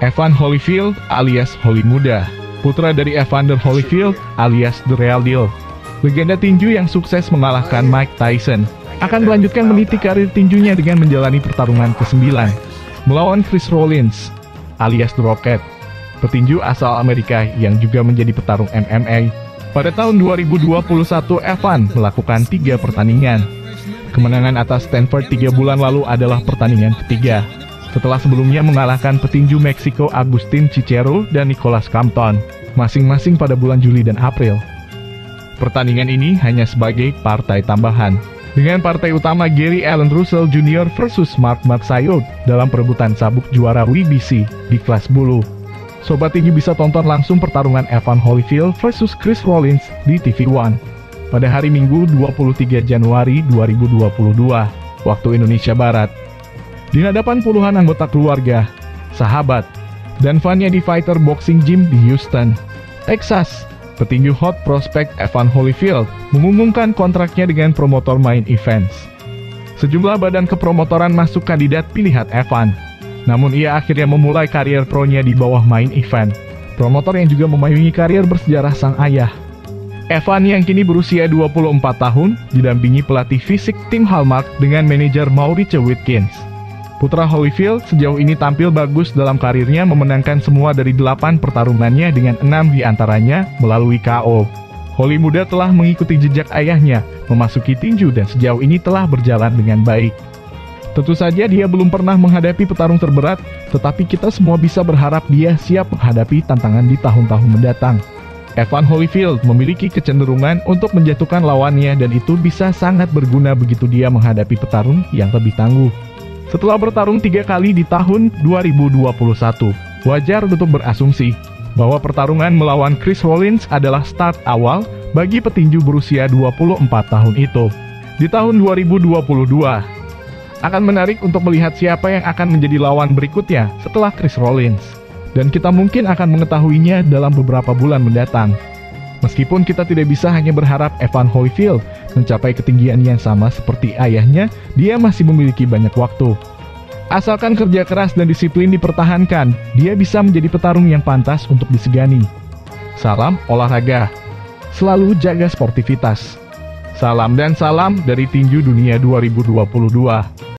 Evan Holyfield alias Holy Muda, putra dari Evander Holyfield alias The Real Deal. Legenda tinju yang sukses mengalahkan Mike Tyson akan melanjutkan meniti karir tinjunya dengan menjalani pertarungan ke-9 melawan Chris Rollins alias The Rocket, petinju asal Amerika yang juga menjadi petarung MMA. Pada tahun 2021, Evan melakukan 3 pertandingan. Kemenangan atas Stanford 3 bulan lalu adalah pertandingan ketiga, setelah sebelumnya mengalahkan petinju Meksiko Agustin Cicero dan Nicholas Campton, masing-masing pada bulan Juli dan April. Pertandingan ini hanya sebagai partai tambahan, dengan partai utama Gary Allen Russell Jr. versus Mark Magsayo dalam perebutan sabuk juara WBC di kelas bulu. Sobat tinju bisa tonton langsung pertarungan Evan Holyfield versus Chris Rollins di TV One pada hari Minggu 23 Januari 2022 waktu Indonesia Barat. Di hadapan puluhan anggota keluarga, sahabat, dan fannya di Fighter Boxing Gym di Houston, Texas, petinju hot prospect Evan Holyfield mengumumkan kontraknya dengan promotor Main Events. Sejumlah badan kepromotoran masuk kandidat pilihan Evan, namun ia akhirnya memulai karier pronya di bawah Main Event, promotor yang juga memayungi karier bersejarah sang ayah. Evan yang kini berusia 24 tahun didampingi pelatih fisik Tim Hallmark dengan manajer Maurice Witkins. Putra Holyfield sejauh ini tampil bagus dalam karirnya, memenangkan semua dari 8 pertarungannya dengan 6 diantaranya melalui KO. Holy Muda telah mengikuti jejak ayahnya, memasuki tinju dan sejauh ini telah berjalan dengan baik. Tentu saja dia belum pernah menghadapi petarung terberat, tetapi kita semua bisa berharap dia siap menghadapi tantangan di tahun-tahun mendatang. Evan Holyfield memiliki kecenderungan untuk menjatuhkan lawannya dan itu bisa sangat berguna begitu dia menghadapi petarung yang lebih tangguh. Setelah bertarung 3 kali di tahun 2021, wajar untuk berasumsi bahwa pertarungan melawan Chris Rollins adalah start awal bagi petinju berusia 24 tahun itu. Di tahun 2022, akan menarik untuk melihat siapa yang akan menjadi lawan berikutnya setelah Chris Rollins. Dan kita mungkin akan mengetahuinya dalam beberapa bulan mendatang. Meskipun kita tidak bisa hanya berharap Evan Holyfield mencapai ketinggian yang sama seperti ayahnya, dia masih memiliki banyak waktu. Asalkan kerja keras dan disiplin dipertahankan, dia bisa menjadi petarung yang pantas untuk disegani. Salam olahraga. Selalu jaga sportivitas. Salam dan salam dari Tinju Dunia 2022.